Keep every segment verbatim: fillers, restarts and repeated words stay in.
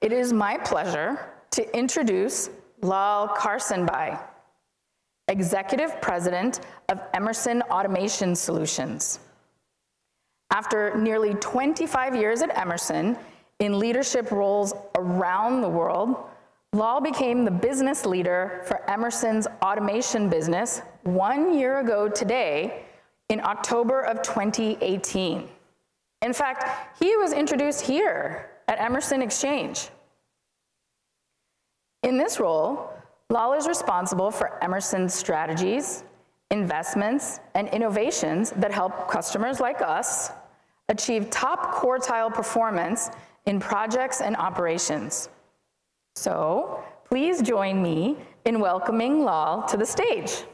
It is my pleasure to introduce Lal Karsanbhai, Executive President of Emerson Automation Solutions. After nearly twenty-five years at Emerson in leadership roles around the world, Lal became the business leader for Emerson's automation business one year ago today, in October of twenty eighteen. In fact, he was introduced here at Emerson Exchange. In this role, Lal is responsible for Emerson's strategies, investments, and innovations that help customers like us achieve top quartile performance in projects and operations. So, please join me in welcoming Lal to the stage.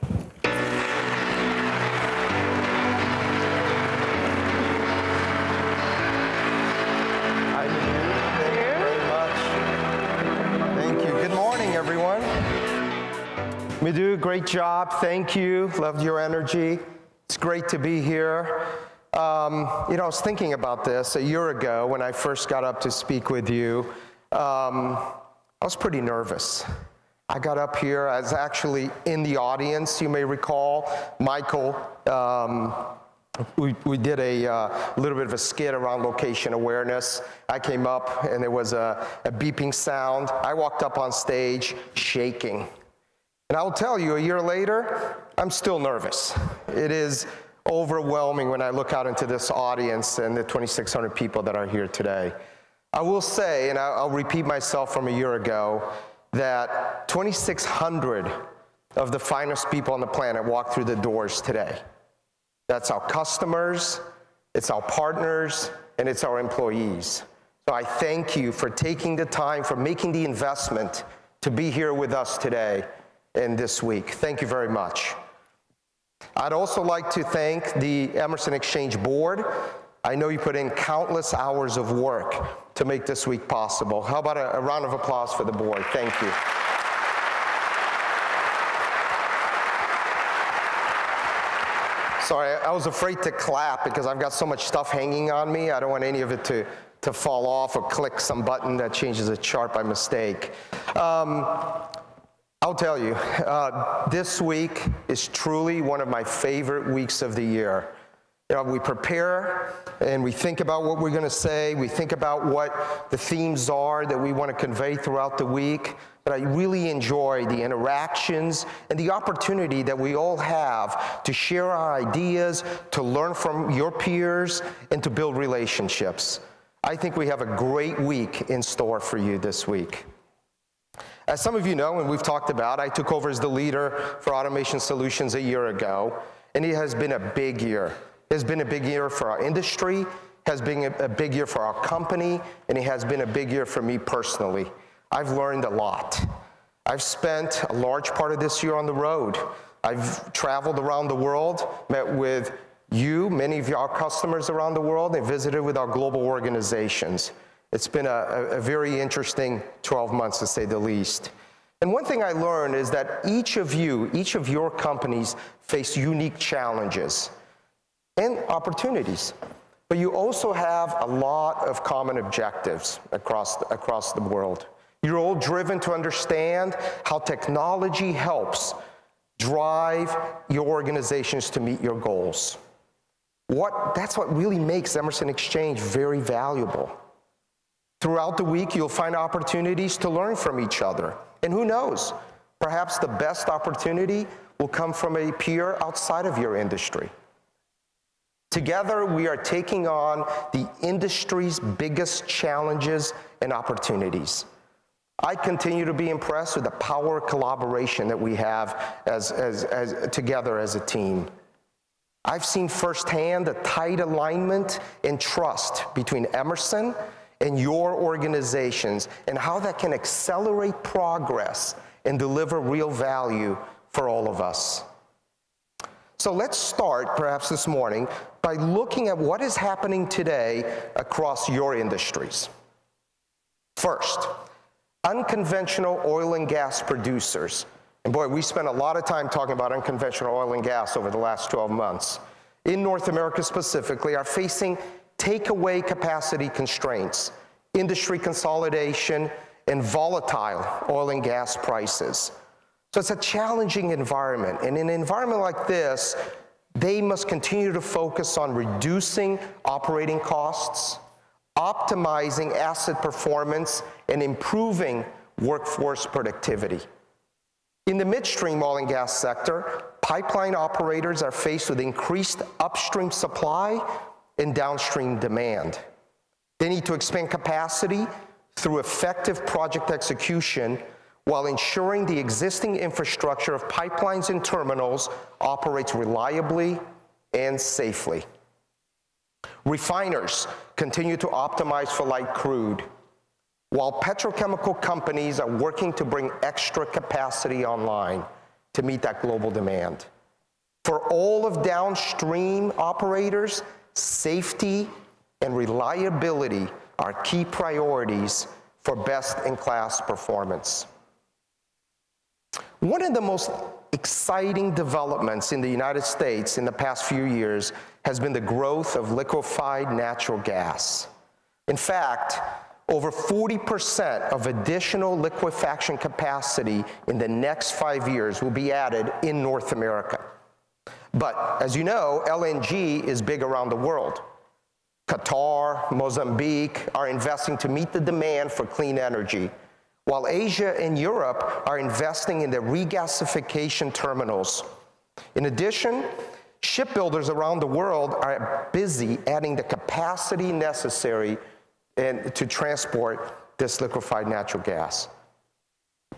Madhu, great job. Thank you. Loved your energy. It's great to be here. Um, you know, I was thinking about this a year ago when I first got up to speak with you. Um, I was pretty nervous. I got up here. I was actually in the audience. You may recall Michael. Um, We, we did a uh, little bit of a skit around location awareness. I came up and there was a, a beeping sound. I walked up on stage shaking. And I will tell you, a year later, I'm still nervous. It is overwhelming when I look out into this audience and the twenty-six hundred people that are here today. I will say, and I'll repeat myself from a year ago, that twenty-six hundred of the finest people on the planet walk through the doors today. That's our customers, it's our partners, and it's our employees. So I thank you for taking the time, for making the investment to be here with us today and this week. Thank you very much. I'd also like to thank the Emerson Exchange Board. I know you put in countless hours of work to make this week possible. How about a, a round of applause for the board? Thank you. Sorry, I was afraid to clap because I've got so much stuff hanging on me. I don't want any of it to, to fall off or click some button that changes a chart by mistake. Um, I'll tell you, uh, this week is truly one of my favorite weeks of the year. You know, we prepare and we think about what we're going to say. We think about what the themes are that we want to convey throughout the week. But I really enjoy the interactions and the opportunity that we all have to share our ideas, to learn from your peers, and to build relationships. I think we have a great week in store for you this week. As some of you know, and we've talked about, I took over as the leader for Automation Solutions a year ago, and it has been a big year. It has been a big year for our industry, has been a big year for our company, and it has been a big year for me personally. I've learned a lot. I've spent a large part of this year on the road. I've traveled around the world, met with you, many of our customers around the world, and visited with our global organizations. It's been a, a very interesting twelve months, to say the least. And one thing I learned is that each of you, each of your companies, face unique challenges and opportunities. But you also have a lot of common objectives across the, across the world. You're all driven to understand how technology helps drive your organizations to meet your goals. What, that's what really makes Emerson Exchange very valuable. Throughout the week, you'll find opportunities to learn from each other. And who knows, perhaps the best opportunity will come from a peer outside of your industry. Together, we are taking on the industry's biggest challenges and opportunities. I continue to be impressed with the power of collaboration that we have as, as, as, together as a team. I've seen firsthand the tight alignment and trust between Emerson and your organizations and how that can accelerate progress and deliver real value for all of us. So let's start, perhaps this morning, by looking at what is happening today across your industries. First, unconventional oil and gas producers. And boy, we spent a lot of time talking about unconventional oil and gas over the last twelve months. In North America specifically, are facing takeaway capacity constraints industry consolidation, and volatile oil and gas prices. So it's a challenging environment, and in an environment like this, they must continue to focus on reducing operating costs, optimizing asset performance, and improving workforce productivity. In the midstream oil and gas sector, pipeline operators are faced with increased upstream supply and downstream demand. They need to expand capacity through effective project execution while ensuring the existing infrastructure of pipelines and terminals operates reliably and safely. Refiners continue to optimize for light crude, while petrochemical companies are working to bring extra capacity online to meet that global demand. For all of downstream operators, safety and reliability are key priorities for best-in-class performance. One of the most exciting developments in the United States in the past few years has been the growth of liquefied natural gas. In fact, over forty percent of additional liquefaction capacity in the next five years will be added in North America. But as you know, L N G is big around the world. Qatar, Mozambique are investing to meet the demand for clean energy, while Asia and Europe are investing in their regasification terminals. In addition, shipbuilders around the world are busy adding the capacity necessary and to transport this liquefied natural gas.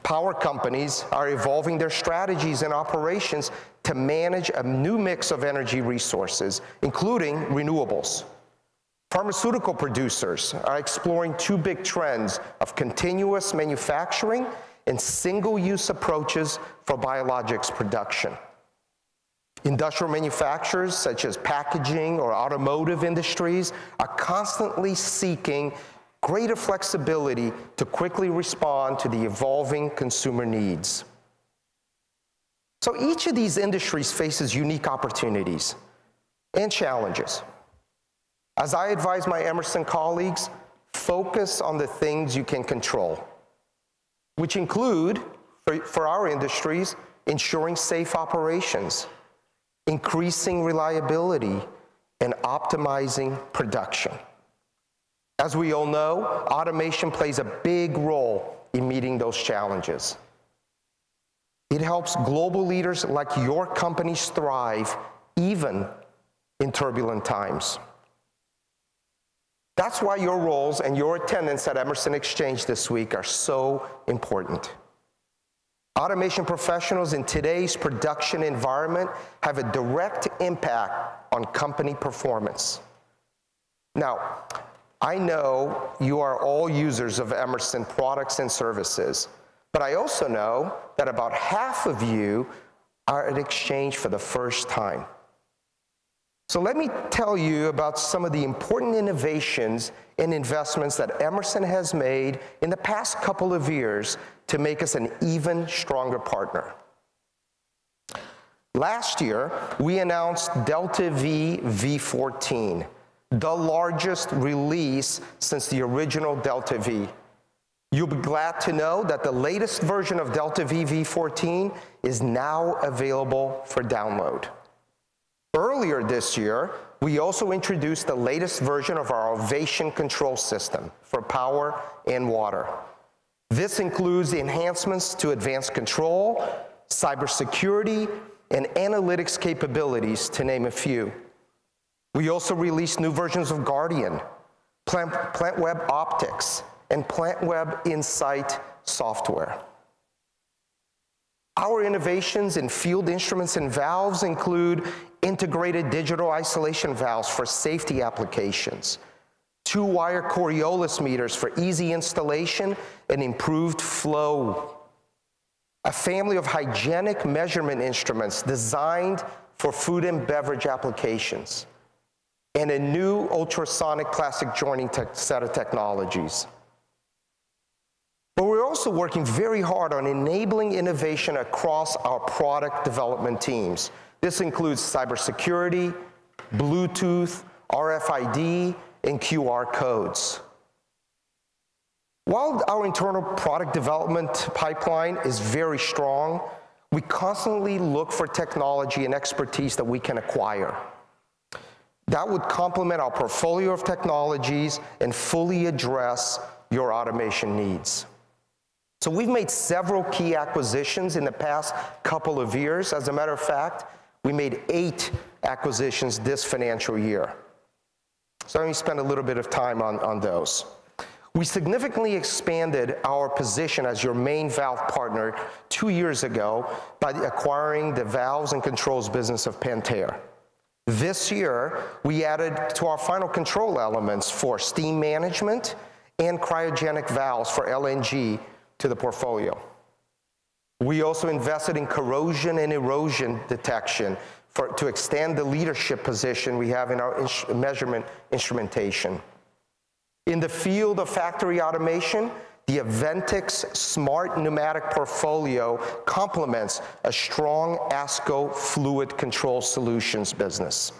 Power companies are evolving their strategies and operations to manage a new mix of energy resources, including renewables. Pharmaceutical producers are exploring two big trends of continuous manufacturing and single-use approaches for biologics production. Industrial manufacturers such as packaging or automotive industries are constantly seeking greater flexibility to quickly respond to the evolving consumer needs. So each of these industries faces unique opportunities and challenges. As I advise my Emerson colleagues, focus on the things you can control, which include, for, for our industries, ensuring safe operations, increasing reliability, and optimizing production. As we all know, automation plays a big role in meeting those challenges. It helps global leaders like your companies thrive, even in turbulent times. That's why your roles and your attendance at Emerson Exchange this week are so important. Automation professionals in today's production environment have a direct impact on company performance. Now, I know you are all users of Emerson products and services, but I also know that about half of you are at Exchange for the first time. So let me tell you about some of the important innovations and investments that Emerson has made in the past couple of years to make us an even stronger partner. Last year, we announced Delta V V fourteen, the largest release since the original Delta V. You'll be glad to know that the latest version of Delta V V fourteen is now available for download. Earlier this year, we also introduced the latest version of our Ovation control system for power and water. This includes enhancements to advanced control, cybersecurity, and analytics capabilities, to name a few. We also released new versions of Guardian, Plant, PlantWeb Optics, and PlantWeb Insight software. Our innovations in field instruments and valves include integrated digital isolation valves for safety applications, two-wire Coriolis meters for easy installation and improved flow, a family of hygienic measurement instruments designed for food and beverage applications, and a new ultrasonic plastic joining set of technologies. But we're also working very hard on enabling innovation across our product development teams. This includes cybersecurity, Bluetooth, R F I D, and Q R codes. While our internal product development pipeline is very strong, we constantly look for technology and expertise that we can acquire. That would complement our portfolio of technologies and fully address your automation needs. So we've made several key acquisitions in the past couple of years. As a matter of fact, we made eight acquisitions this financial year. So let me spend a little bit of time on, on those. We significantly expanded our position as your main valve partner two years ago by acquiring the valves and controls business of Pentair. This year, we added to our final control elements for steam management and cryogenic valves for L N G to the portfolio. We also invested in corrosion and erosion detection for, to extend the leadership position we have in our ins- measurement instrumentation. In the field of factory automation, the Aventix smart pneumatic portfolio complements a strong ASCO fluid control solutions business.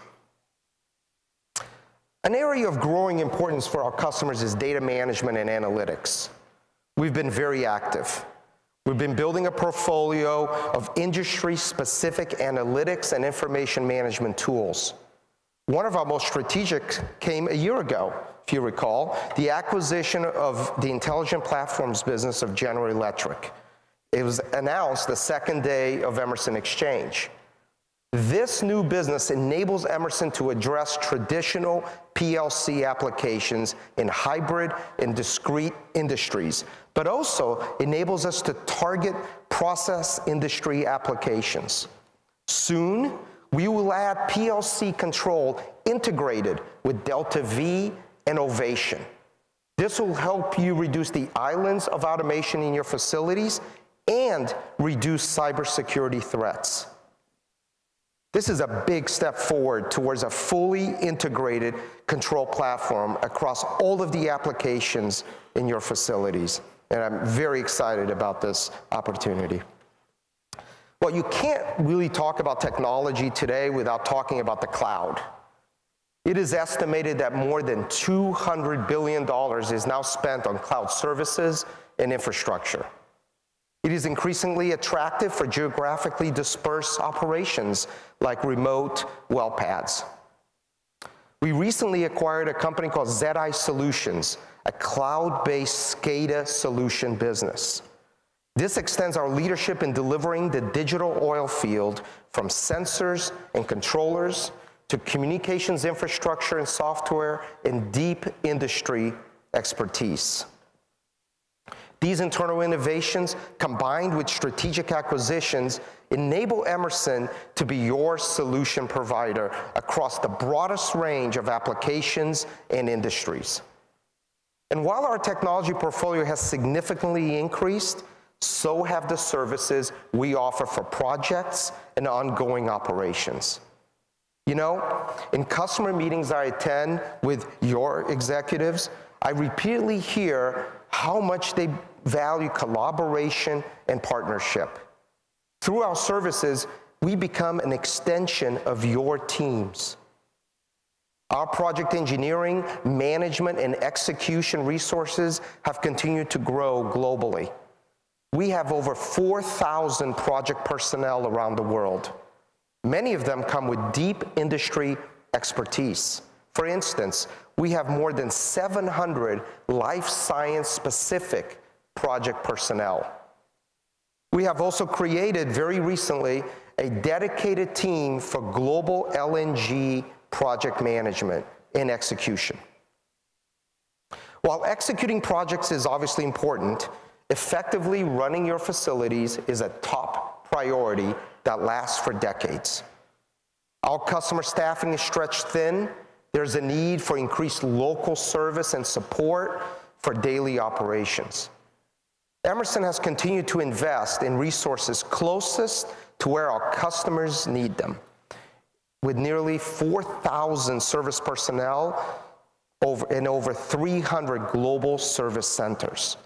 An area of growing importance for our customers is data management and analytics. We've been very active. We've been building a portfolio of industry-specific analytics and information management tools. One of our most strategic came a year ago, if you recall, the acquisition of the intelligent platforms business of General Electric. It was announced the second day of Emerson Exchange. This new business enables Emerson to address traditional P L C applications in hybrid and discrete industries, but also enables us to target process industry applications. Soon, we will add P L C control integrated with Delta V and Ovation. This will help you reduce the islands of automation in your facilities and reduce cybersecurity threats. This is a big step forward towards a fully integrated control platform across all of the applications in your facilities. And I'm very excited about this opportunity. Well, you can't really talk about technology today without talking about the cloud. It is estimated that more than two hundred billion dollars is now spent on cloud services and infrastructure. It is increasingly attractive for geographically dispersed operations like remote well pads. We recently acquired a company called ZEDI Solutions, a cloud-based SCADA solution business. This extends our leadership in delivering the digital oil field from sensors and controllers to communications infrastructure and software and deep industry expertise. These internal innovations, combined with strategic acquisitions, enable Emerson to be your solution provider across the broadest range of applications and industries. And while our technology portfolio has significantly increased, so have the services we offer for projects and ongoing operations. You know, in customer meetings I attend with your executives, I repeatedly hear how much they value collaboration and partnership. Through our services, we become an extension of your teams. Our project engineering, management, and execution resources have continued to grow globally. We have over four thousand project personnel around the world. Many of them come with deep industry expertise. For instance, we have more than seven hundred life science-specific project personnel. We have also created, very recently, a dedicated team for global L N G project management and execution. While executing projects is obviously important, effectively running your facilities is a top priority that lasts for decades. Our customer staffing is stretched thin. There's a need for increased local service and support for daily operations. Emerson has continued to invest in resources closest to where our customers need them, with nearly four thousand service personnel and over three hundred global service centers.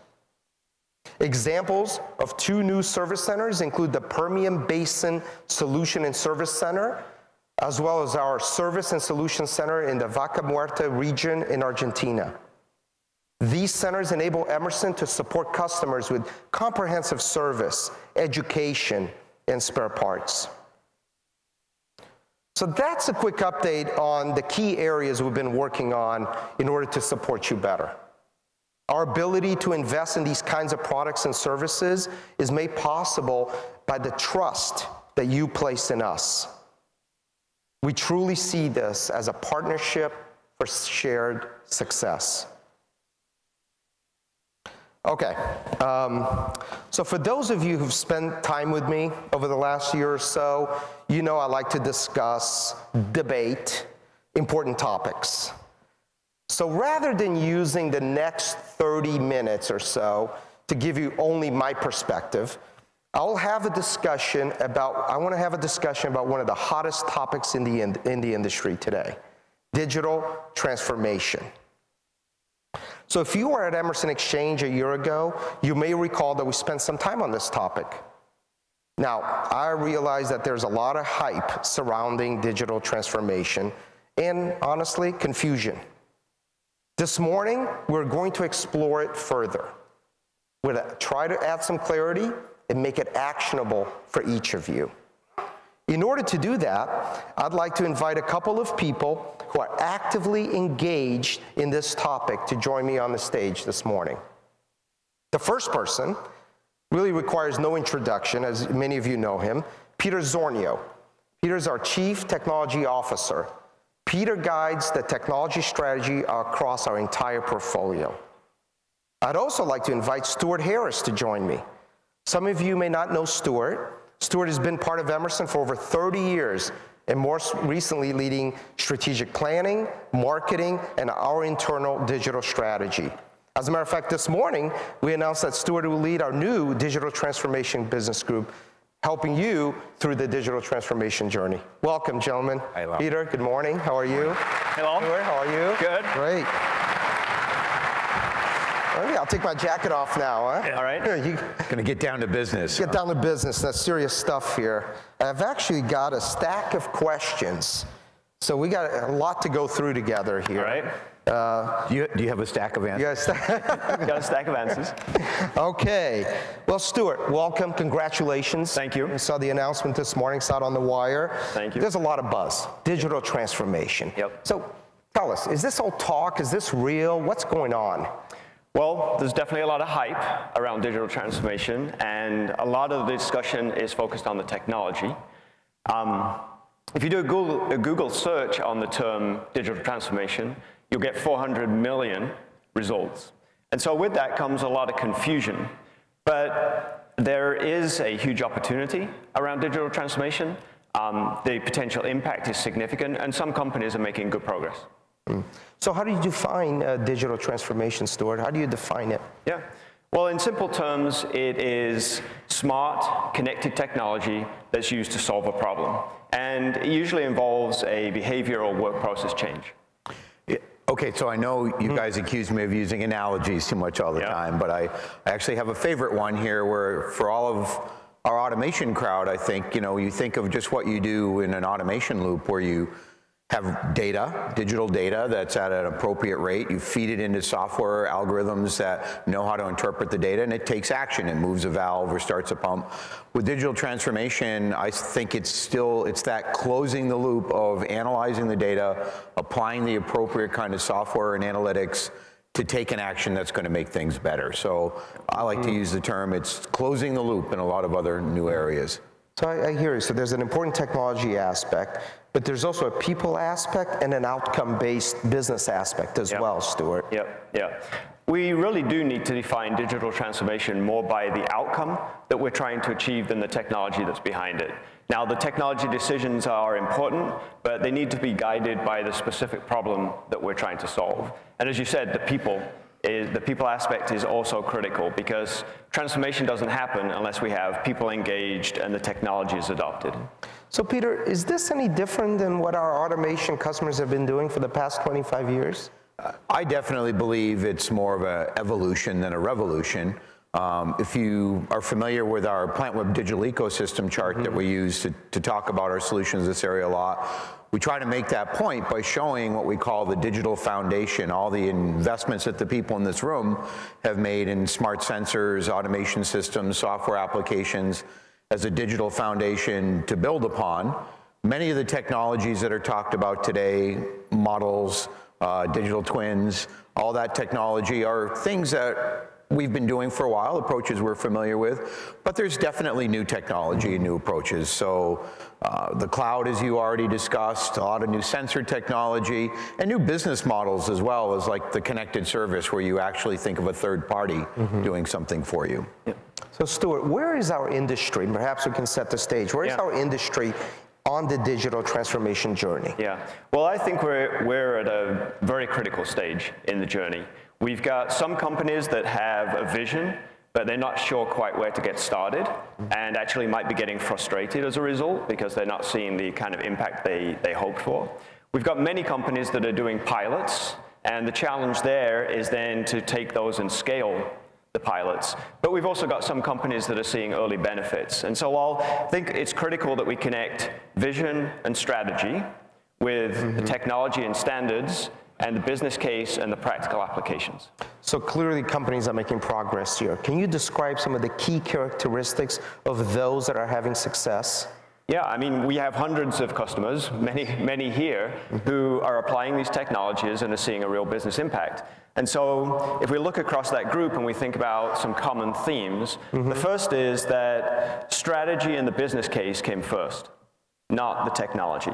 Examples of two new service centers include the Permian Basin Solution and Service Center, as well as our Service and Solution Center in the Vaca Muerta region in Argentina. These centers enable Emerson to support customers with comprehensive service, education, and spare parts. So that's a quick update on the key areas we've been working on in order to support you better. Our ability to invest in these kinds of products and services is made possible by the trust that you place in us. We truly see this as a partnership for shared success. Okay, um, so for those of you who've spent time with me over the last year or so, you know I like to discuss, debate, important topics. So rather than using the next thirty minutes or so to give you only my perspective, I'll have a discussion about, I want to have a discussion about one of the hottest topics in the, in, in the industry today, digital transformation. So if you were at Emerson Exchange a year ago, you may recall that we spent some time on this topic. Now, I realize that there's a lot of hype surrounding digital transformation and, honestly, confusion. This morning, we're going to explore it further. We're going to try to add some clarity and make it actionable for each of you. In order to do that, I'd like to invite a couple of people who are actively engaged in this topic to join me on the stage this morning. The first person really requires no introduction, as many of you know him, Peter Zornio. Peter's our Chief Technology Officer. Peter guides the technology strategy across our entire portfolio. I'd also like to invite Stuart Harris to join me. Some of you may not know Stuart. Stuart has been part of Emerson for over thirty years, and more recently leading strategic planning, marketing, and our internal digital strategy. As a matter of fact, this morning, we announced that Stuart will lead our new digital transformation business group, helping you through the digital transformation journey. Welcome, gentlemen. Hey, Lal. Peter, good morning. How are you? Hello. Stuart, how are you? Good. Great. All right, I'll take my jacket off now. Huh? Yeah. All right. Here, you, Gonna get down to business. Get down to business. That's serious stuff here. I've actually got a stack of questions, so we got a lot to go through together here. All right. Uh, do, you, do you have a stack of answers? You got, got a stack of answers. Okay. Well, Stuart, welcome. Congratulations. Thank you. I saw the announcement this morning. It's out on the wire. Thank you. There's a lot of buzz. Digital transformation. Yep. So tell us, is this all talk? Is this real? What's going on? Well, there's definitely a lot of hype around digital transformation, and a lot of the discussion is focused on the technology. Um, if you do a Google, a Google search on the term digital transformation, you'll get four hundred million results. And so with that comes a lot of confusion. But there is a huge opportunity around digital transformation. Um, the potential impact is significant, and some companies are making good progress. Mm. So how do you define uh, digital transformation, Stuart? How do you define it? Yeah. Well, in simple terms, it is smart, connected technology that's used to solve a problem. And it usually involves a behavioral work process change. Okay, so I know you guys accuse me of using analogies too much all the yeah. time, but I, I actually have a favorite one here where for all of our automation crowd, I think, you know, you think of just what you do in an automation loop where you have data, digital data that's at an appropriate rate. You feed it into software algorithms that know how to interpret the data, and it takes action. It moves a valve or starts a pump. With digital transformation, I think it's still, it's that closing the loop of analyzing the data, applying the appropriate kind of software and analytics to take an action that's going to make things better. So I like mm. to use the term, it's closing the loop in a lot of other new areas. So I, I hear you. So there's an important technology aspect, but there's also a people aspect and an outcome-based business aspect as yep. well, Stuart. Yep, yeah. We really do need to define digital transformation more by the outcome that we're trying to achieve than the technology that's behind it. Now, the technology decisions are important, but they need to be guided by the specific problem that we're trying to solve. And as you said, the people, is, the people aspect is also critical, because transformation doesn't happen unless we have people engaged and the technology is adopted. So Peter, is this any different than what our automation customers have been doing for the past twenty-five years? I definitely believe it's more of an evolution than a revolution. Um, if you are familiar with our PlantWeb digital ecosystem chart mm-hmm. that we use to, to talk about our solutions in this area a lot, we try to make that point by showing what we call the digital foundation, all the investments that the people in this room have made in smart sensors, automation systems, software applications, as a digital foundation to build upon. Many of the technologies that are talked about today, models, uh, digital twins, all that technology are things that we've been doing for a while, approaches we're familiar with, but there's definitely new technology and new approaches. So uh, the cloud, as you already discussed, a lot of new sensor technology, and new business models as well, as like the connected service where you actually think of a third party mm-hmm. doing something for you. Yeah. So Stuart, where is our industry? Perhaps we can set the stage. Where yeah. is our industry on the digital transformation journey? Yeah, well, I think we're, we're at a very critical stage in the journey. We've got some companies that have a vision, but they're not sure quite where to get started, and actually might be getting frustrated as a result because they're not seeing the kind of impact they, they hoped for. We've got many companies that are doing pilots, and the challenge there is then to take those and scale the pilots. But we've also got some companies that are seeing early benefits. And so I think it's critical that we connect vision and strategy with mm-hmm. the technology and standards and the business case and the practical applications. So clearly companies are making progress here. Can you describe some of the key characteristics of those that are having success? Yeah, I mean, we have hundreds of customers, many, many here, who are applying these technologies and are seeing a real business impact. And so if we look across that group and we think about some common themes, mm-hmm. the first is that strategy and the business case came first, not the technology.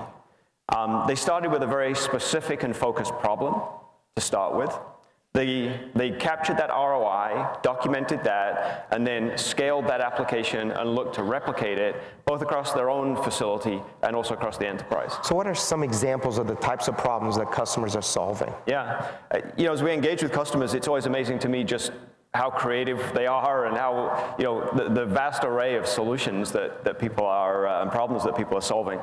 Um, they started with a very specific and focused problem to start with. They, they captured that R O I, documented that, and then scaled that application and looked to replicate it, both across their own facility and also across the enterprise. So what are some examples of the types of problems that customers are solving? Yeah, you know, as we engage with customers, it's always amazing to me just how creative they are and how, you know, the, the vast array of solutions that, that people are, uh, and problems that people are solving,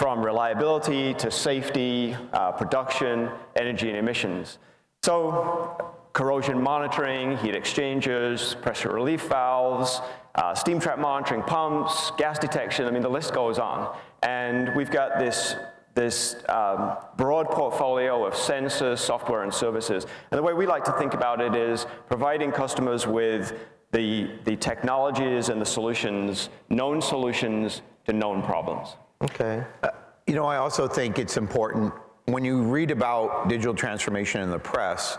from reliability to safety, uh, production, energy and emissions. So corrosion monitoring, heat exchangers, pressure relief valves, uh, steam trap monitoring pumps, gas detection, I mean the list goes on. And we've got this, this um, broad portfolio of sensors, software and services. And the way we like to think about it is providing customers with the, the technologies and the solutions, known solutions to known problems. Okay. Uh, you know, I also think it's important when you read about digital transformation in the press,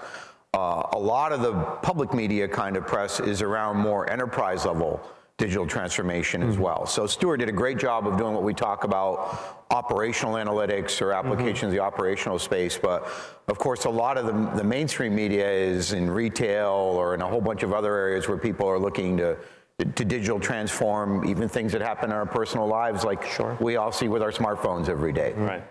uh, a lot of the public media kind of press is around more enterprise level digital transformation mm-hmm. as well. So Stuart did a great job of doing what we talk about, operational analytics or applications mm-hmm. in the operational space, but of course a lot of the, the mainstream media is in retail or in a whole bunch of other areas where people are looking to to digital transform even things that happen in our personal lives, like sure. we all see with our smartphones every day. Right.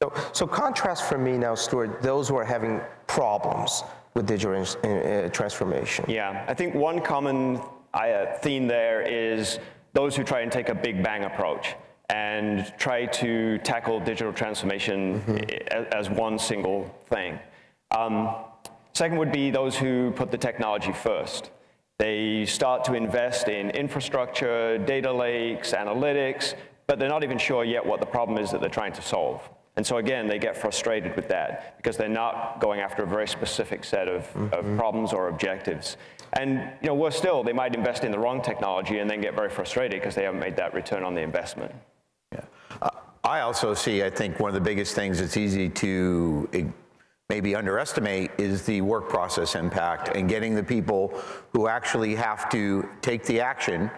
So, so contrast for me now, Stuart, those who are having problems with digital uh, transformation. Yeah, I think one common uh, theme there is those who try and take a big bang approach and try to tackle digital transformation mm-hmm. as one single thing. Um, second would be those who put the technology first. They start to invest in infrastructure, data lakes, analytics, but they're not even sure yet what the problem is that they're trying to solve. And so again, they get frustrated with that because they're not going after a very specific set of, mm-hmm. of problems or objectives. And you know, worse still, they might invest in the wrong technology and then get very frustrated because they haven't made that return on the investment. Yeah. Uh, I also see, I think, one of the biggest things that's easy to maybe underestimate is the work process impact and getting the people who actually have to take the action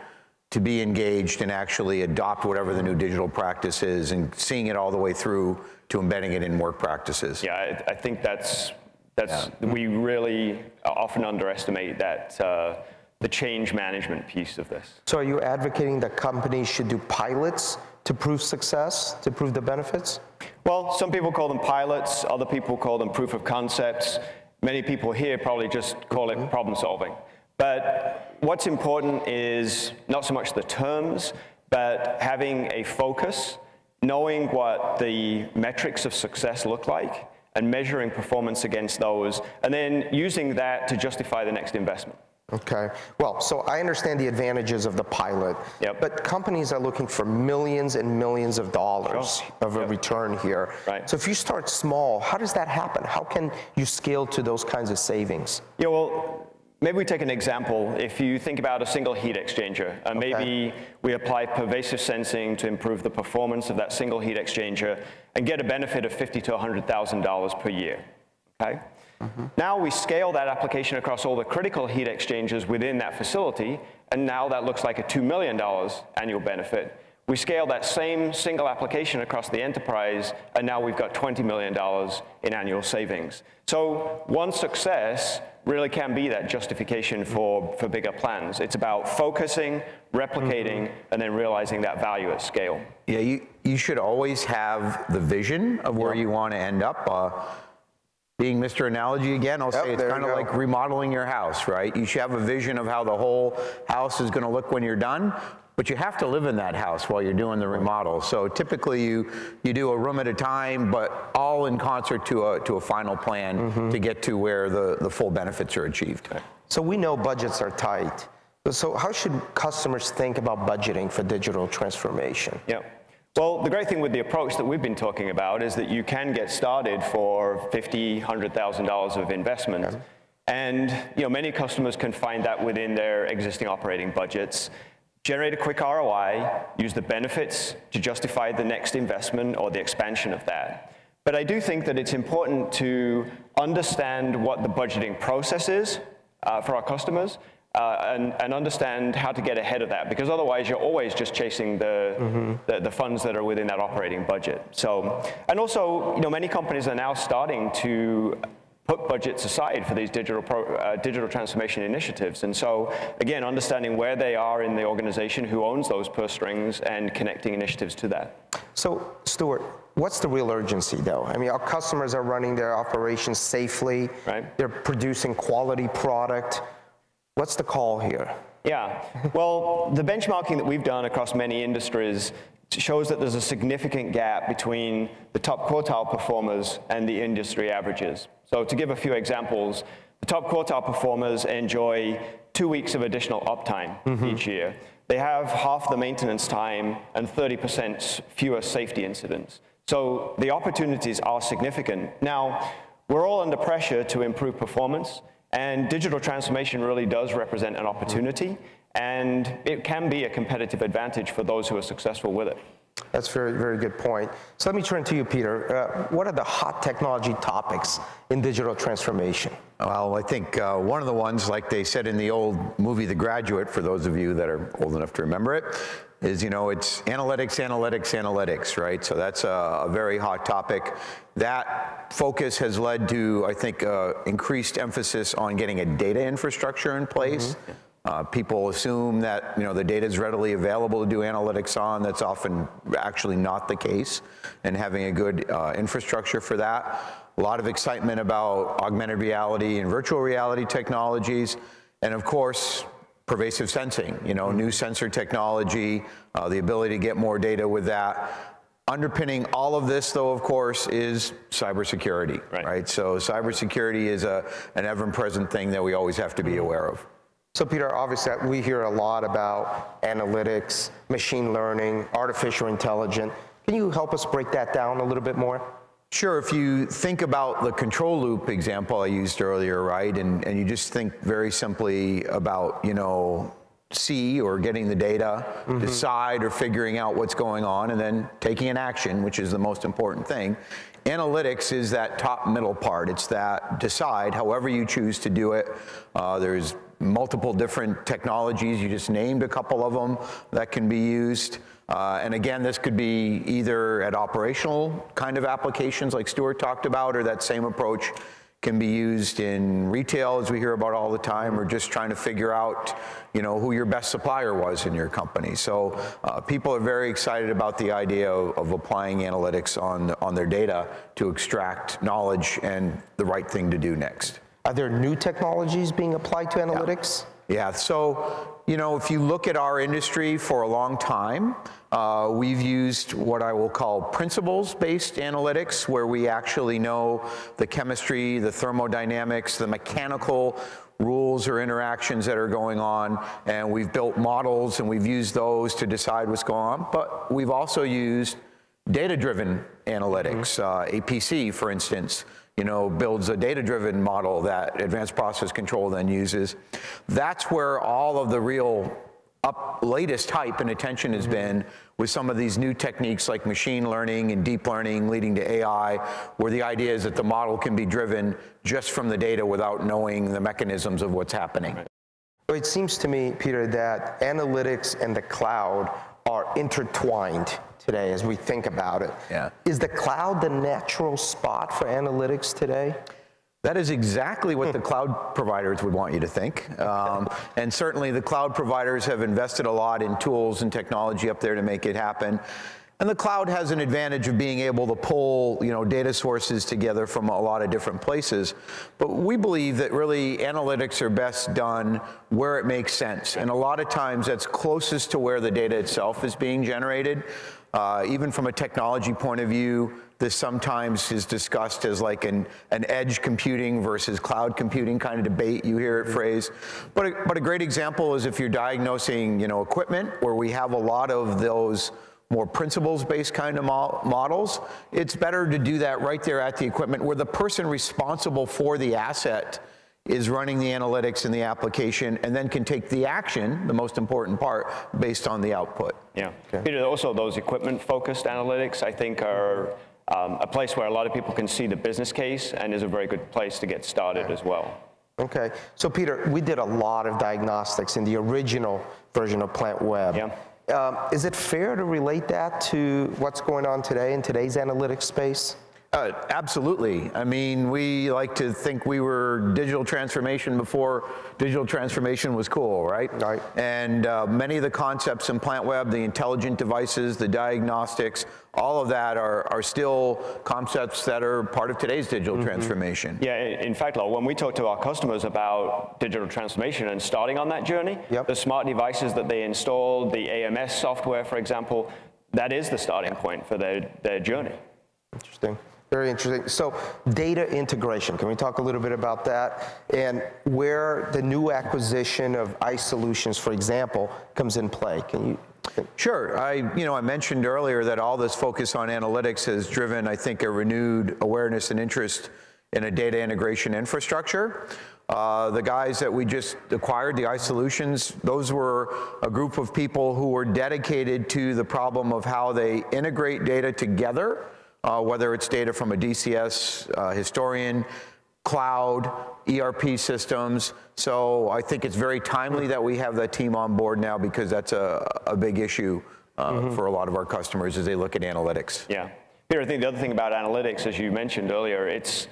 to be engaged and actually adopt whatever the new digital practice is and seeing it all the way through to embedding it in work practices. Yeah, I, I think that's, that's yeah. we really often underestimate that uh, the change management piece of this. So are you advocating that companies should do pilots to prove success, to prove the benefits? Well, some people call them pilots, other people call them proof of concepts. Many people here probably just call it problem solving. But what's important is not so much the terms, but having a focus, knowing what the metrics of success look like, and measuring performance against those, and then using that to justify the next investment. Okay, well, so I understand the advantages of the pilot, yep. but companies are looking for millions and millions of dollars oh. of a yep. return here. Right. So if you start small, how does that happen? How can you scale to those kinds of savings? Yeah, well, maybe we take an example. If you think about a single heat exchanger, and okay. maybe we apply pervasive sensing to improve the performance of that single heat exchanger and get a benefit of fifty thousand to one hundred thousand dollars per year, okay? Mm-hmm. Now we scale that application across all the critical heat exchangers within that facility, and now that looks like a two million dollars annual benefit. We scale that same single application across the enterprise, and now we've got twenty million dollars in annual savings. So one success really can be that justification for, for bigger plans. It's about focusing, replicating, mm-hmm. and then realizing that value at scale. Yeah, you, you should always have the vision of where yeah. you want to end up. Uh, Being Mister Analogy again, I'll yep, say it's kind of like remodeling your house, right? You should have a vision of how the whole house is going to look when you're done, but you have to live in that house while you're doing the remodel. So typically you, you do a room at a time, but all in concert to a, to a final plan mm-hmm. to get to where the, the full benefits are achieved. So we know budgets are tight. So how should customers think about budgeting for digital transformation? Yeah. Well, the great thing with the approach that we've been talking about is that you can get started for fifty thousand, one hundred thousand dollars of investment. Okay. And you know, many customers can find that within their existing operating budgets. Generate a quick R O I, use the benefits to justify the next investment or the expansion of that. But I do think that it's important to understand what the budgeting process is uh, for our customers. Uh, and, and understand how to get ahead of that, because otherwise you're always just chasing the, mm-hmm. the, the funds that are within that operating budget. So, and also, you know, many companies are now starting to put budgets aside for these digital, pro, uh, digital transformation initiatives. And so, again, understanding where they are in the organization, who owns those purse strings, and connecting initiatives to that. So, Stuart, what's the real urgency, though? I mean, our customers are running their operations safely. Right. They're producing quality product. What's the call here? Yeah, well, the benchmarking that we've done across many industries shows that there's a significant gap between the top quartile performers and the industry averages. So to give a few examples, the top quartile performers enjoy two weeks of additional uptime mm-hmm. each year. They have half the maintenance time and thirty percent fewer safety incidents. So the opportunities are significant. Now, we're all under pressure to improve performance. And digital transformation really does represent an opportunity, and it can be a competitive advantage for those who are successful with it. That's a very, very good point. So let me turn to you, Peter. Uh, what are the hot technology topics in digital transformation? Well, I think uh, one of the ones, like they said in the old movie The Graduate, for those of you that are old enough to remember it, is, you know, it's analytics, analytics, analytics, right? So that's a, a very hot topic. That focus has led to, I think, uh, increased emphasis on getting a data infrastructure in place. Mm-hmm. Uh, people assume that, you know, the data is readily available to do analytics on. That's often actually not the case, and having a good uh, infrastructure for that. A lot of excitement about augmented reality and virtual reality technologies, and of course, pervasive sensing. You know, new sensor technology, uh, the ability to get more data with that. Underpinning all of this, though, of course, is cybersecurity. Right. right? So cybersecurity is a an ever-present thing that we always have to be aware of. So Peter, obviously we hear a lot about analytics, machine learning, artificial intelligence. Can you help us break that down a little bit more? Sure, if you think about the control loop example I used earlier, right, and, and you just think very simply about, you know, see or getting the data, mm-hmm. decide or figuring out what's going on, and then taking an action, which is the most important thing. Analytics is that top middle part. It's that decide, however you choose to do it. Uh, there's multiple different technologies. You just named a couple of them that can be used. Uh, and again, this could be either at operational kind of applications like Stuart talked about, or that same approach can be used in retail, as we hear about all the time, or just trying to figure out, you know, who your best supplier was in your company. So uh, people are very excited about the idea of, of applying analytics on, on their data to extract knowledge and the right thing to do next. Are there new technologies being applied to analytics? Yeah, yeah. So, you know, if you look at our industry for a long time, uh, we've used what I will call principles-based analytics, where we actually know the chemistry, the thermodynamics, the mechanical rules or interactions that are going on, and we've built models and we've used those to decide what's going on, but we've also used data-driven analytics. Mm-hmm. uh, A P C, for instance, you know, builds a data-driven model that Advanced Process Control then uses. That's where all of the real up latest hype and attention has mm-hmm. been with some of these new techniques like machine learning and deep learning leading to A I, where the idea is that the model can be driven just from the data without knowing the mechanisms of what's happening. Right. So it seems to me, Peter, that analytics and the cloud are intertwined today as we think about it. Yeah. Is the cloud the natural spot for analytics today? That is exactly what the cloud providers would want you to think. Um, and certainly the cloud providers have invested a lot in tools and technology up there to make it happen. And the cloud has an advantage of being able to pull, you know, data sources together from a lot of different places. But we believe that really analytics are best done where it makes sense. And a lot of times that's closest to where the data itself is being generated. Uh, even from a technology point of view, this sometimes is discussed as like an, an edge computing versus cloud computing kind of debate, you hear it mm-hmm. phrased. But a, but a great example is if you're diagnosing, you know, equipment, where we have a lot of those more principles-based kind of mo models, it's better to do that right there at the equipment where the person responsible for the asset is running the analytics in the application and then can take the action, the most important part, based on the output. Yeah, okay. Peter, also those equipment-focused analytics, I think, are um, a place where a lot of people can see the business case and is a very good place to get started okay. as well. Okay, so Peter, we did a lot of diagnostics in the original version of PlantWeb. Yeah. Um, is it fair to relate that to what's going on today in today's analytics space? Uh, absolutely. I mean, we like to think we were digital transformation before digital transformation was cool, right? Right. And uh, many of the concepts in PlantWeb, the intelligent devices, the diagnostics, all of that are, are still concepts that are part of today's digital mm-hmm. transformation. Yeah, in fact, Lal, when we talk to our customers about digital transformation and starting on that journey, yep. the smart devices that they install, the A M S software, for example, that is the starting point for their, their journey. Interesting. Very interesting. So data integration, can we talk a little bit about that and where the new acquisition of I C E Solutions, for example, comes in play? Can you? Sure. I, you know, I mentioned earlier that all this focus on analytics has driven, I think, a renewed awareness and interest in a data integration infrastructure. Uh, the guys that we just acquired, the I C E Solutions, those were a group of people who were dedicated to the problem of how they integrate data together. Uh, whether it's data from a D C S, uh, historian, cloud, E R P systems. So I think it's very timely that we have that team on board now because that's a, a big issue uh, mm-hmm. for a lot of our customers as they look at analytics. Yeah. Peter, I think the other thing about analytics, as you mentioned earlier, it's,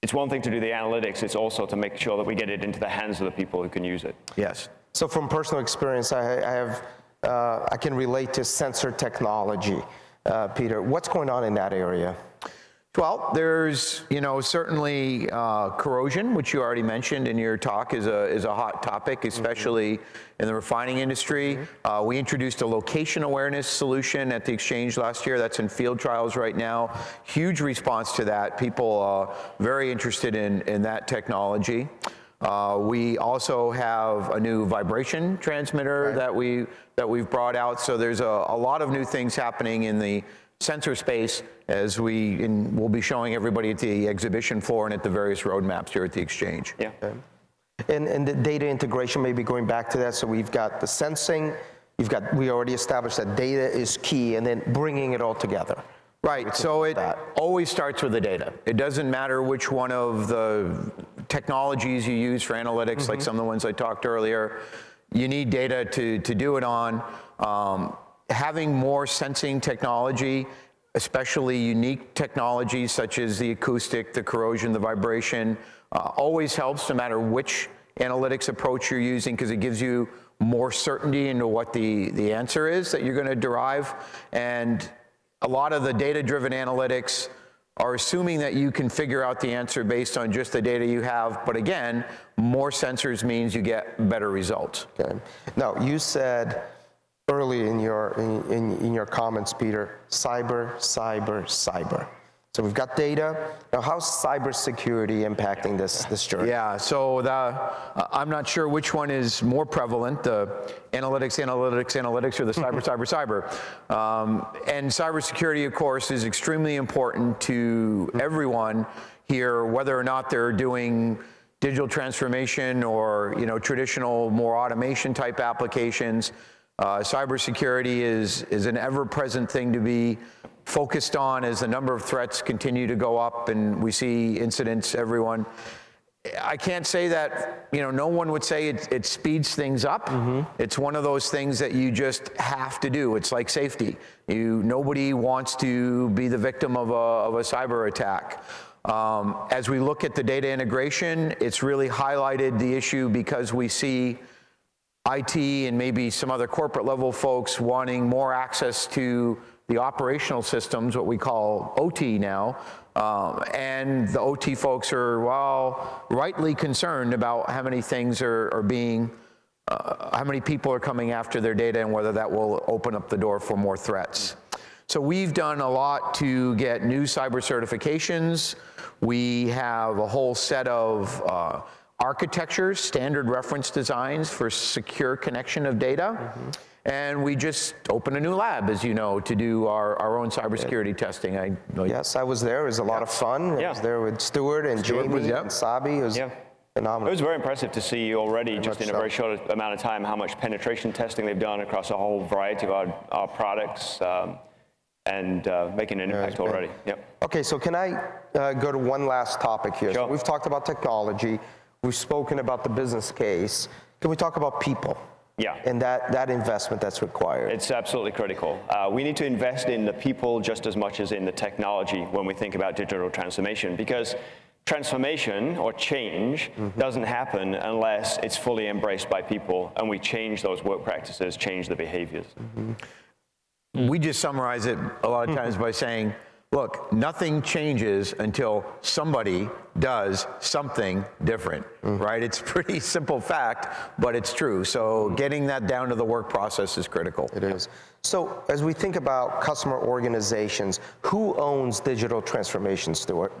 it's one thing to do the analytics, it's also to make sure that we get it into the hands of the people who can use it. Yes. So from personal experience, I, I, have, uh, I can relate to sensor technology. Uh, Peter, what's going on in that area? Well, there's, you know, certainly uh, corrosion, which you already mentioned in your talk, is a, is a hot topic, especially mm-hmm. in the refining industry. Mm-hmm. uh, we introduced a location awareness solution at the exchange last year. That's in field trials right now. Huge response to that. People are very interested in, in that technology. Uh, we also have a new vibration transmitter right. that, we, that we've brought out. So there's a, a lot of new things happening in the sensor space as we in, we'll be showing everybody at the exhibition floor and at the various roadmaps here at the exchange. Yeah. Okay. And, and the data integration, maybe going back to that. So we've got the sensing, you've got, we already established that data is key, and then bringing it all together. Right, so it always starts with the data. It doesn't matter which one of the technologies you use for analytics, mm-hmm. like some of the ones I talked earlier, you need data to, to do it on. Um, having more sensing technology, especially unique technologies such as the acoustic, the corrosion, the vibration, uh, always helps no matter which analytics approach you're using because it gives you more certainty into what the, the answer is that you're gonna derive. And a lot of the data-driven analytics are assuming that you can figure out the answer based on just the data you have. But again, more sensors means you get better results. Okay. Now, you said early in your, in, in, in your comments, Peter, cyber, cyber, cyber. So we've got data. Now, how's cybersecurity impacting this, this journey? Yeah, so the, uh, I'm not sure which one is more prevalent, the analytics, analytics, analytics, or the cyber, cyber, cyber. Um, and cybersecurity, of course, is extremely important to everyone here, whether or not they're doing digital transformation or, you know, traditional, more automation type applications. Uh, cybersecurity is, is an ever-present thing to be focused on as the number of threats continue to go up and we see incidents, everyone. I can't say that, you know, no one would say it, it speeds things up. Mm-hmm. It's one of those things that you just have to do. It's like safety. You, nobody wants to be the victim of a, of a cyber attack. Um, as we look at the data integration, it's really highlighted the issue because we see I T and maybe some other corporate level folks wanting more access to the operational systems, what we call O T now, um, and the O T folks are, well, rightly concerned about how many things are, are being, uh, how many people are coming after their data and whether that will open up the door for more threats. So we've done a lot to get new cyber certifications. We have a whole set of uh, architectures, standard reference designs for secure connection of data. Mm-hmm. And we just opened a new lab, as you know, to do our, our own cybersecurity yeah. testing. I know yes, you. I was there. It was a lot yeah. of fun. Yeah. I was there with Stuart and Stuart Jamie was, yeah. and Sabi. It was yeah. phenomenal. It was very impressive to see already, very just in a so. very short amount of time, how much penetration testing they've done across a whole variety of our, our products um, and uh, making an impact yeah, already. Yep. Okay, so can I uh, go to one last topic here? Sure. So we've talked about technology. We've spoken about the business case. Can we talk about people? Yeah. And that, that investment that's required. It's absolutely critical. Uh, we need to invest in the people just as much as in the technology when we think about digital transformation, because transformation or change mm-hmm. doesn't happen unless it's fully embraced by people and we change those work practices, change the behaviors. Mm-hmm. We just summarize it a lot of times by saying, look, nothing changes until somebody does something different, mm-hmm. right? It's pretty simple fact, but it's true. So getting that down to the work process is critical. It is. So as we think about customer organizations, who owns digital transformation, Stuart?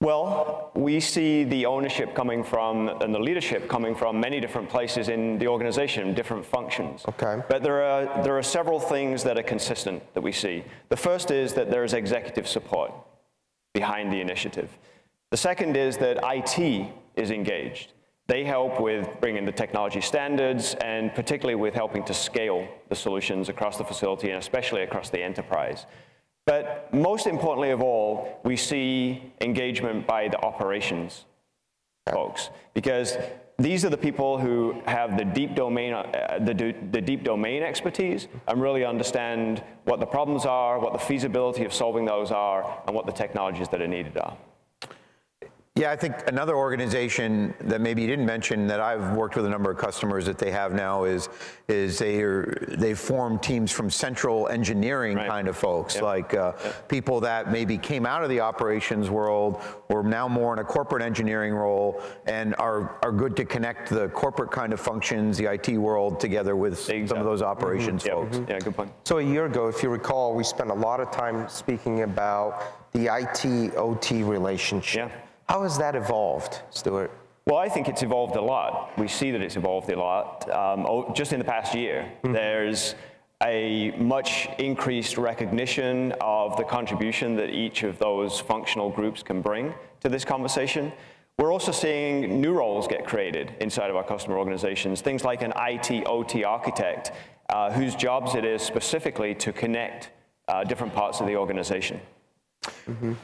Well, we see the ownership coming from and the leadership coming from many different places in the organization, different functions. Okay. But there are, there are several things that are consistent that we see. The first is that there is executive support behind the initiative. The second is that I T is engaged. They help with bringing the technology standards and particularly with helping to scale the solutions across the facility and especially across the enterprise. But most importantly of all, we see engagement by the operations folks, because these are the people who have the deep domain, uh, the, do, the deep domain expertise and really understand what the problems are, what the feasibility of solving those are, and what the technologies that are needed are. Yeah, I think another organization that maybe you didn't mention that I've worked with a number of customers that they have now is is they are, they form teams from central engineering right. kind of folks, yep. like uh, yep. people that maybe came out of the operations world or now more in a corporate engineering role and are, are good to connect the corporate kind of functions, the I T world together with exactly. some of those operations mm-hmm. folks. Yep. Mm-hmm. Yeah, good point. So a year ago, if you recall, we spent a lot of time speaking about the I T O T relationship. Yeah. How has that evolved, Stuart? Well, I think it's evolved a lot. We see that it's evolved a lot. Um, just in the past year, mm-hmm. there's a much increased recognition of the contribution that each of those functional groups can bring to this conversation. We're also seeing new roles get created inside of our customer organizations, things like an I T O T architect, uh, whose jobs it is specifically to connect uh, different parts of the organization. Mm-hmm.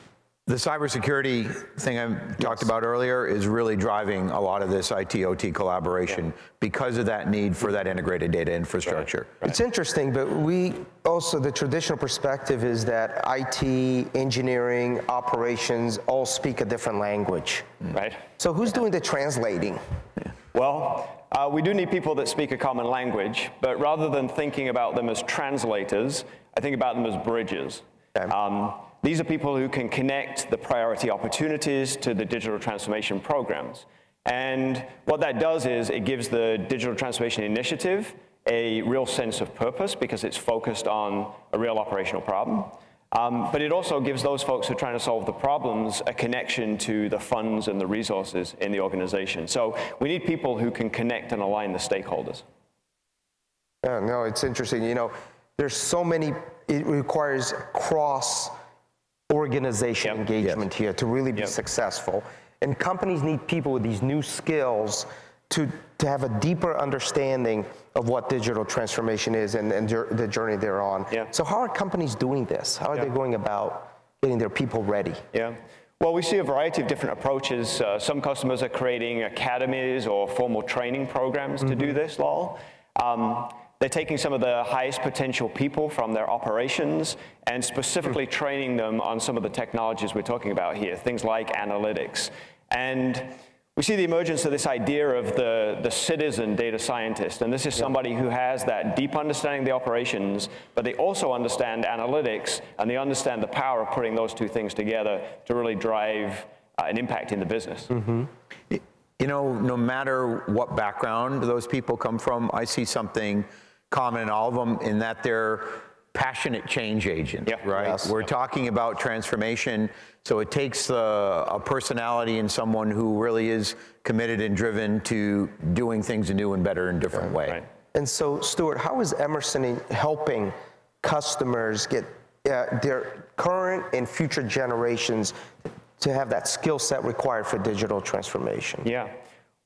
The cybersecurity thing I yes. talked about earlier is really driving a lot of this I T O T collaboration yeah. because of that need for that integrated data infrastructure. Right. Right. It's interesting, but we also, the traditional perspective is that I T, engineering, operations all speak a different language. Right. So who's yeah. doing the translating? Yeah. Well, Uh, we do need people that speak a common language, but rather than thinking about them as translators, I think about them as bridges. Okay. Um, These are people who can connect the priority opportunities to the digital transformation programs. And what that does is it gives the digital transformation initiative a real sense of purpose because it's focused on a real operational problem. Um, but it also gives those folks who are trying to solve the problems a connection to the funds and the resources in the organization. So we need people who can connect and align the stakeholders. Yeah, no, it's interesting. You know, there's so many, it requires cross-organization yep. engagement yes. here to really be yep. successful. And companies need people with these new skills to, to have a deeper understanding of what digital transformation is and, and the journey they're on. Yeah. So how are companies doing this? How are yeah. they going about getting their people ready? Yeah. Well, we see a variety of different approaches. Uh, some customers are creating academies or formal training programs mm-hmm. to do this, Lal. Um, They're taking some of the highest potential people from their operations and specifically training them on some of the technologies we're talking about here, things like analytics. And we see the emergence of this idea of the, the citizen data scientist. And this is somebody who has that deep understanding of the operations, but they also understand analytics, and they understand the power of putting those two things together to really drive uh, an impact in the business. Mm-hmm. You know, no matter what background those people come from, I see something common in all of them in that they're passionate change agents, yeah, right? Yes, We're yeah. talking about transformation, so it takes a, a personality and someone who really is committed and driven to doing things a new and better and different yeah, way. Right. And so, Stuart, how is Emerson helping customers get uh, their current and future generations to have that skill set required for digital transformation? Yeah.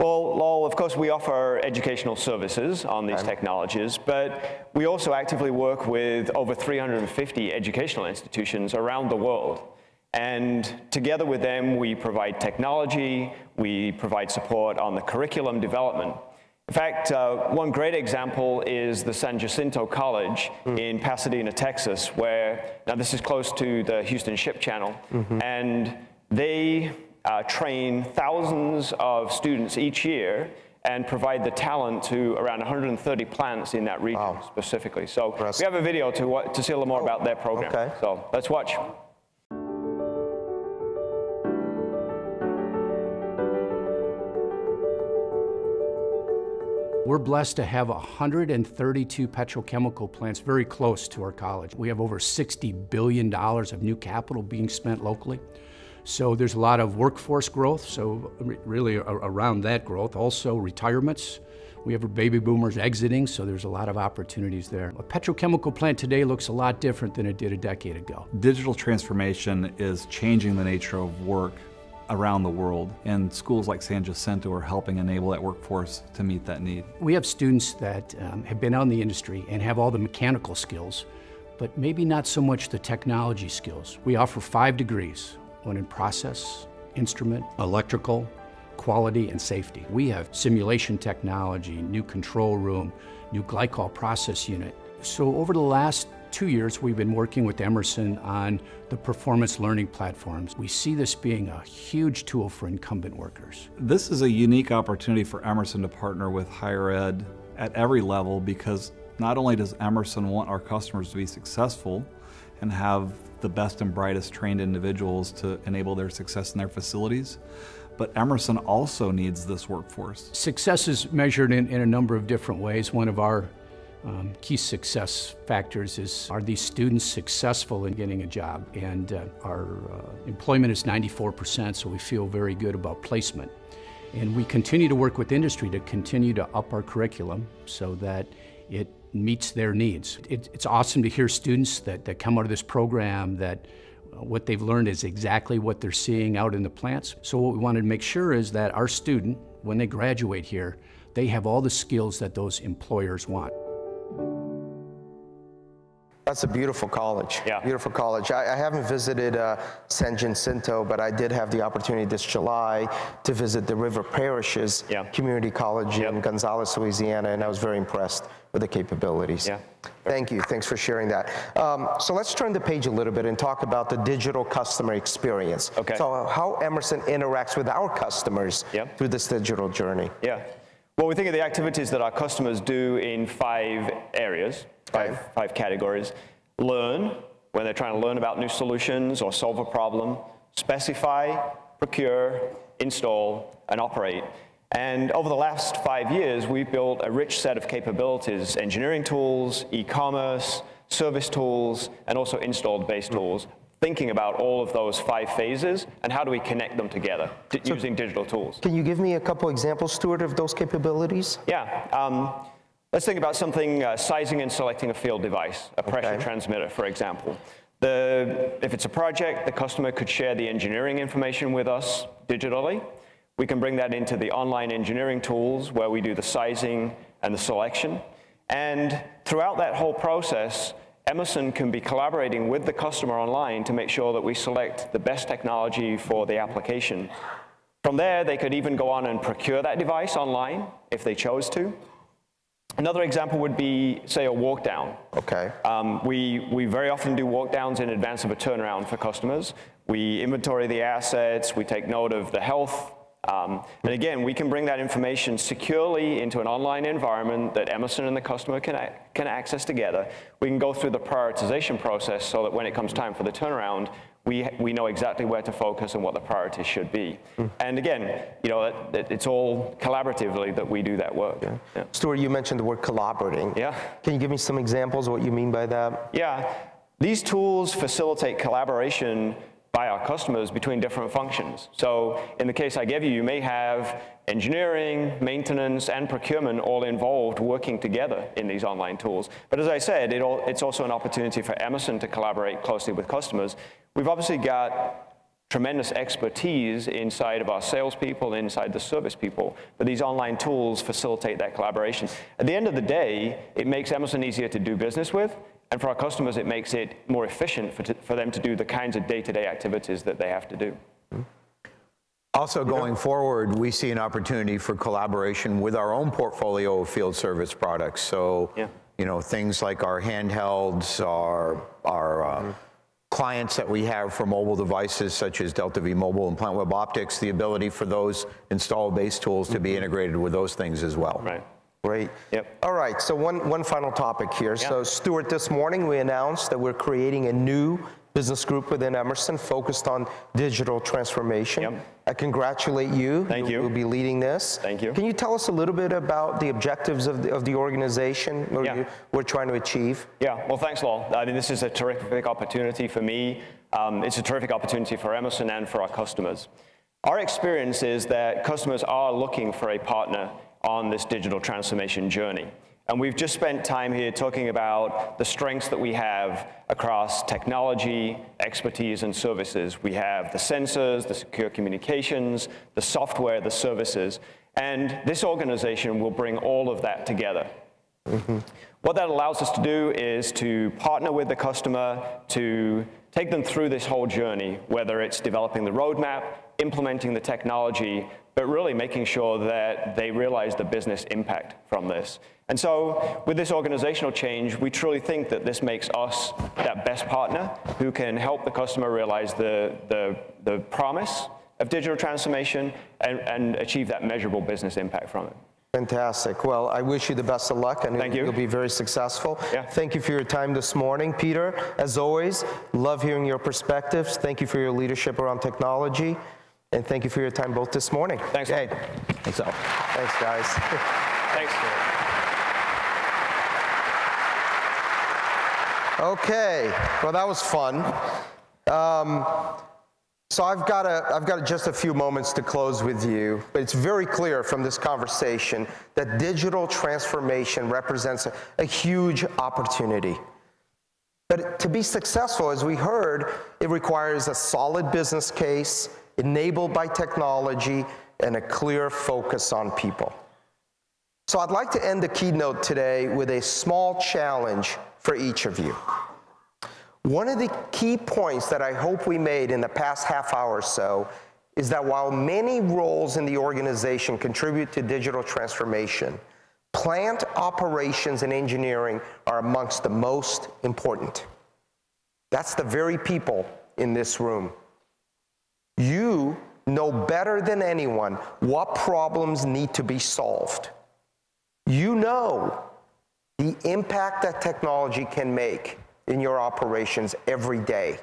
Well, Lal, of course, we offer educational services on these technologies, but we also actively work with over three hundred fifty educational institutions around the world. And together with them, we provide technology, we provide support on the curriculum development. In fact, uh, one great example is the San Jacinto College mm. in Pasadena, Texas, where, now this is close to the Houston Ship Channel, mm-hmm. and they Uh, train thousands of students each year and provide the talent to around one hundred thirty plants in that region wow. specifically. So we have a video to, to see a little more oh, about their program. Okay. So let's watch. We're blessed to have one hundred thirty-two petrochemical plants very close to our college. We have over sixty billion dollars of new capital being spent locally. So there's a lot of workforce growth, so really around that growth. Also retirements. We have baby boomers exiting, so there's a lot of opportunities there. A petrochemical plant today looks a lot different than it did a decade ago. Digital transformation is changing the nature of work around the world, and schools like San Jacinto are helping enable that workforce to meet that need. We have students that um, have been out in the industry and have all the mechanical skills, but maybe not so much the technology skills. We offer five degrees. One in process, instrument, electrical, quality, and safety. We have simulation technology, new control room, new glycol process unit. So over the last two years, we've been working with Emerson on the performance learning platforms. We see this being a huge tool for incumbent workers. This is a unique opportunity for Emerson to partner with higher ed at every level, because not only does Emerson want our customers to be successful and have the best and brightest trained individuals to enable their success in their facilities, but Emerson also needs this workforce. Success is measured in, in a number of different ways. One of our um, key success factors is, are these students successful in getting a job? And uh, our uh, employment is ninety-four percent, so we feel very good about placement. And we continue to work with industry to continue to up our curriculum so that it meets their needs. It, it's awesome to hear students that, that come out of this program that what they've learned is exactly what they're seeing out in the plants. So what we wanted to make sure is that our student, when they graduate here, they have all the skills that those employers want. That's a beautiful college, yeah. beautiful college. I, I haven't visited uh, San Jacinto, but I did have the opportunity this July to visit the River Parishes yeah. Community College yep. in Gonzales, Louisiana, and I was very impressed with the capabilities. Yeah. Thank you, thanks for sharing that. Um, so let's turn the page a little bit and talk about the digital customer experience. Okay. So how Emerson interacts with our customers yep. through this digital journey. Yeah. Well, we think of the activities that our customers do in five areas. Five, five categories. Learn, when they're trying to learn about new solutions or solve a problem. Specify, procure, install, and operate. And over the last five years, we've built a rich set of capabilities, engineering tools, e-commerce, service tools, and also installed-based tools, thinking about all of those five phases and how do we connect them together d so using digital tools. Can you give me a couple examples, Stuart, of those capabilities? Yeah. Um, let's think about something, uh, sizing and selecting a field device, a pressure okay. transmitter, for example. The, if it's a project, the customer could share the engineering information with us digitally. We can bring that into the online engineering tools where we do the sizing and the selection. And throughout that whole process, Emerson can be collaborating with the customer online to make sure that we select the best technology for the application. From there, they could even go on and procure that device online if they chose to. Another example would be, say, a walk down. Okay. Um, we, we very often do walk downs in advance of a turnaround for customers. We inventory the assets, we take note of the health. Um, and again, we can bring that information securely into an online environment that Emerson and the customer can, can access together. We can go through the prioritization process so that when it comes time for the turnaround, we, we know exactly where to focus and what the priorities should be. Mm. And again, you know, it, it, it's all collaboratively that we do that work. Yeah. Yeah. Stuart, you mentioned the word collaborating. Yeah. Can you give me some examples of what you mean by that? Yeah. These tools facilitate collaboration by our customers between different functions. So in the case I gave you, you may have engineering, maintenance, and procurement all involved working together in these online tools. But as I said, it all, it's also an opportunity for Emerson to collaborate closely with customers. We've obviously got tremendous expertise inside of our salespeople, inside the service people, but these online tools facilitate that collaboration. At the end of the day, it makes Emerson easier to do business with. And for our customers, it makes it more efficient for, to, for them to do the kinds of day-to-day activities that they have to do. Also, going forward, we see an opportunity for collaboration with our own portfolio of field service products. So, yeah. you know, things like our handhelds, our, our uh, mm-hmm. clients that we have for mobile devices, such as Delta V Mobile and PlantWeb Optics, the ability for those install-based tools mm-hmm. to be integrated with those things as well. Right. Great. Yep. All right, so one, one final topic here. Yep. So Stuart, this morning we announced that we're creating a new business group within Emerson focused on digital transformation. Yep. I congratulate you. Thank you. you. You'll be leading this. Thank you. Can you tell us a little bit about the objectives of the, of the organization, what yeah. you, we're trying to achieve? Yeah, well, thanks, Lal. I mean, this is a terrific opportunity for me. Um, it's a terrific opportunity for Emerson and for our customers. Our experience is that customers are looking for a partner on this digital transformation journey. And we've just spent time here talking about the strengths that we have across technology, expertise, and services. We have the sensors, the secure communications, the software, the services. And this organization will bring all of that together. Mm-hmm. What that allows us to do is to partner with the customer to take them through this whole journey, whether it's developing the roadmap, implementing the technology, but really making sure that they realize the business impact from this. And so with this organizational change, we truly think that this makes us that best partner who can help the customer realize the, the, the promise of digital transformation and, and achieve that measurable business impact from it. Fantastic. Well, I wish you the best of luck, and you'll be very successful. Yeah. Thank you for your time this morning. Peter, as always, love hearing your perspectives. Thank you for your leadership around technology. And thank you for your time both this morning. Thanks. Hey. Thanks, all. Thanks, guys. Thanks. Okay. Well, that was fun. Um, so I've got a, I've got just a few moments to close with you, but it's very clear from this conversation that digital transformation represents a, a huge opportunity. But to be successful, as we heard, it requires a solid business case, enabled by technology, and a clear focus on people. So I'd like to end the keynote today with a small challenge for each of you. One of the key points that I hope we made in the past half hour or so is that while many roles in the organization contribute to digital transformation, plant operations and engineering are amongst the most important. That's the very people in this room. You know better than anyone what problems need to be solved. You know the impact that technology can make in your operations every day.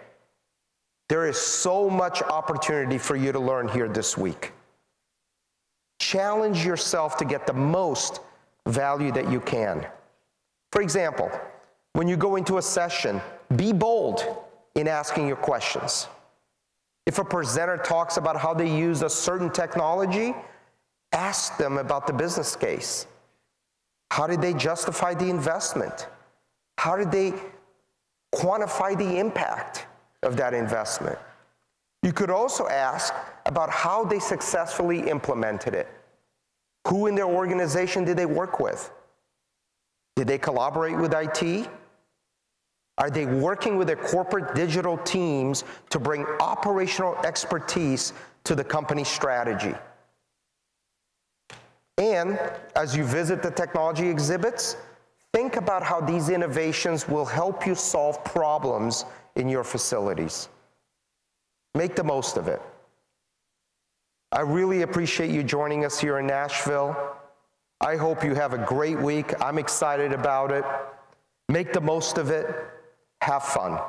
There is so much opportunity for you to learn here this week. Challenge yourself to get the most value that you can. For example, when you go into a session, be bold in asking your questions. If a presenter talks about how they use a certain technology, ask them about the business case. How did they justify the investment? How did they quantify the impact of that investment? You could also ask about how they successfully implemented it. Who in their organization did they work with? Did they collaborate with I T? Are they working with their corporate digital teams to bring operational expertise to the company's strategy? And as you visit the technology exhibits, think about how these innovations will help you solve problems in your facilities. Make the most of it. I really appreciate you joining us here in Nashville. I hope you have a great week. I'm excited about it. Make the most of it. Have fun.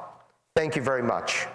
Thank you very much.